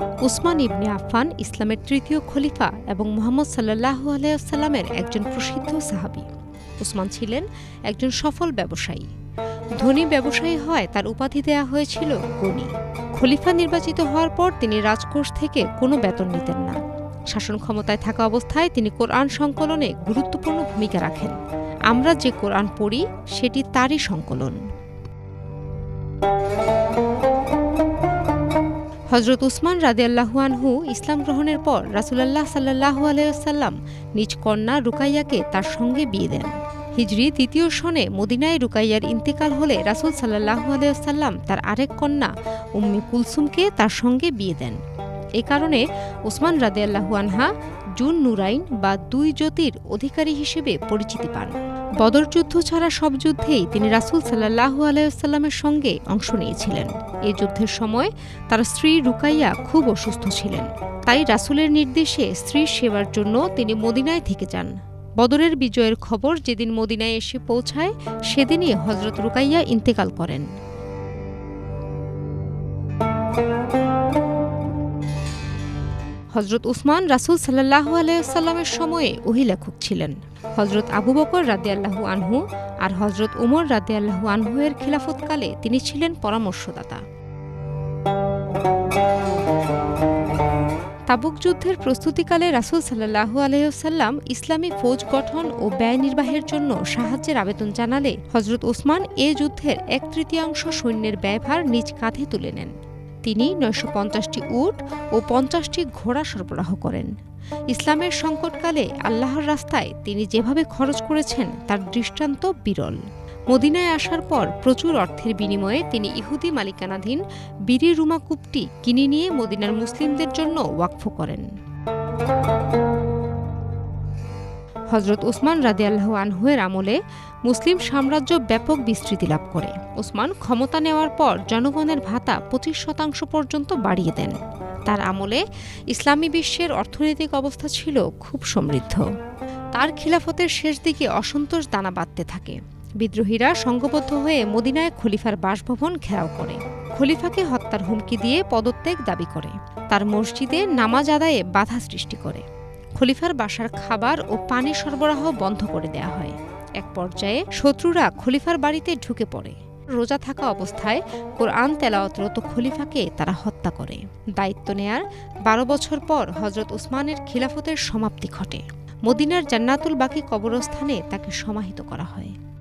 उस्मान इबने आफ्फान इस्लामेर तृतीय खलिफा एवं मुहम्मद सल्लल्लाहु अलैहि वसल्लमेर एकजन प्रसिद्ध साहाबी। उस्मान छिलेन एकजन सफल व्यवसायी। धनी व्यवसायी हवाय तार उपाधि देया हयेछिल गनी। खलिफा निर्वाचित हवार पर तिनि राजकोष थेके कोनो वेतन नितेन ना। शासन क्षमताय थाका अवस्थाय तिनि कुरआन संकलने गुरुत्वपूर्ण भूमिका राखेन। आमरा जे कुरआन पढ़ी सेटी तारई संकलन। हजरत उस्मान रादियल्लाहु आनहु इस्लाम ग्रहणेर पर रसूलुल्लाह सल्लल्लाहु अलैहि वसल्लम निज कन्या रुकाइयाके तार संगे बिये देन। हिजरी द्वितीय सने मदिनाय रुकाइयार इंतेकाल होले रसूल सल्लल्लाहु अलैहि वसल्लम तार आरेक कन्या उम्मे कुलसुमके तार संगे बिये देन। ए कारणे उस्मान रादियल्लाहु आनहा जुन नूराइन बा दुई ज्योतिर अधिकारी हिसेबे परिचिति पान। बदर युद्ध छाड़ा सब युद्धेई तिनि रसूल सल्लल्लाहु अलैहि वसल्लमेर संगे अंश नियेछिलेन। ए युद्धेर समय तार स्त्री रुकाइया खूब असुस्थ छिलेन, ताई रसूलेर निर्देशे स्त्री सेवार जन्य तिनि मदिनाय थेके जान। बदरेर विजयेर खबर जेदिन मदिनाय एसे पौंछाय सेदिनई हजरत रुकाइया इंतेकाल करेन। हजरत उस्मान रसूल सल्लल्लाहु अलैहि वसल्लमेर समये ओही लेखक छिलेन। हजरत आबू बकर रादियाल्लाहु आनहु और हजरत उमर रादियाल्लाहु आनहुर खिलाफतकाले तिनि छिलेन परामर्शदाता। तबुक युद्धेर प्रस्तुतिकाले रसूल सल्लल्लाहु अलैहि वसल्लम इस्लामी फौज गठन और व्यय निर्वाहेर जन्य साहाय्येर आवेदन जानाले हजरत उस्मान ए युद्धेर एक तृतीयांश सैन्येर व्ययभार निज काँधे तुले नेन। 950टी ऊट और 50टी घोड़ा सरबराह करें। इस्लामेर संकटकाले आल्लाहर रास्ताय तिनि जेभावे खरच करेछेन तार दृष्टान्त बिरल। मदिनाय आसार पर प्रचुर अर्थेर बिनिमये तिनि इहुदी मालिकानाधीन बीरी रूमा कूपटी किने निये मदिनार मुस्लिमदेर जन्य वाकफ करें। हजरत उस्मान रादियाल्लाहु आनहुर आमले मुस्लिम साम्राज्य व्यापक विस्तृति लाभ करे। उस्मान क्षमता नेওয়ার पर जनगणेर भाता 25% पर्यन्त बाड़िये देन। तार आमले इस्लामी विश्वेर अर्थनैतिक अवस्था छिलो खूब समृद्ध। तार खिलाफतेर शेष दिके असंतोष दाना बाँधते थाके। विद्रोहीरा संघबद्ध हये मदिनाय खलिफार बासभवन घेराव करे। खलिफाके हत्यार हुमकी दिये पदत्याग दाबी करे। तार मस्जिदे नामाज आदाये बाधा सृष्टि करे। खलिफार बासार खाबार और पानी सरबराह बंध करे देया हय। एक पर्याये शत्रुरा खलिफार बाड़ीते ढुके पड़े। रोजा थाका अवस्थाय कुरआन तेलाओयातरत खलिफाके तारा हत्या करे। दायित्व नेयार 12 बछर पर हजरत उस्मानेर खिलाफतेर समाप्ति घटे। मदिनार जन्नातुल बाकी कबरस्थाने ताके समाहित करा हय।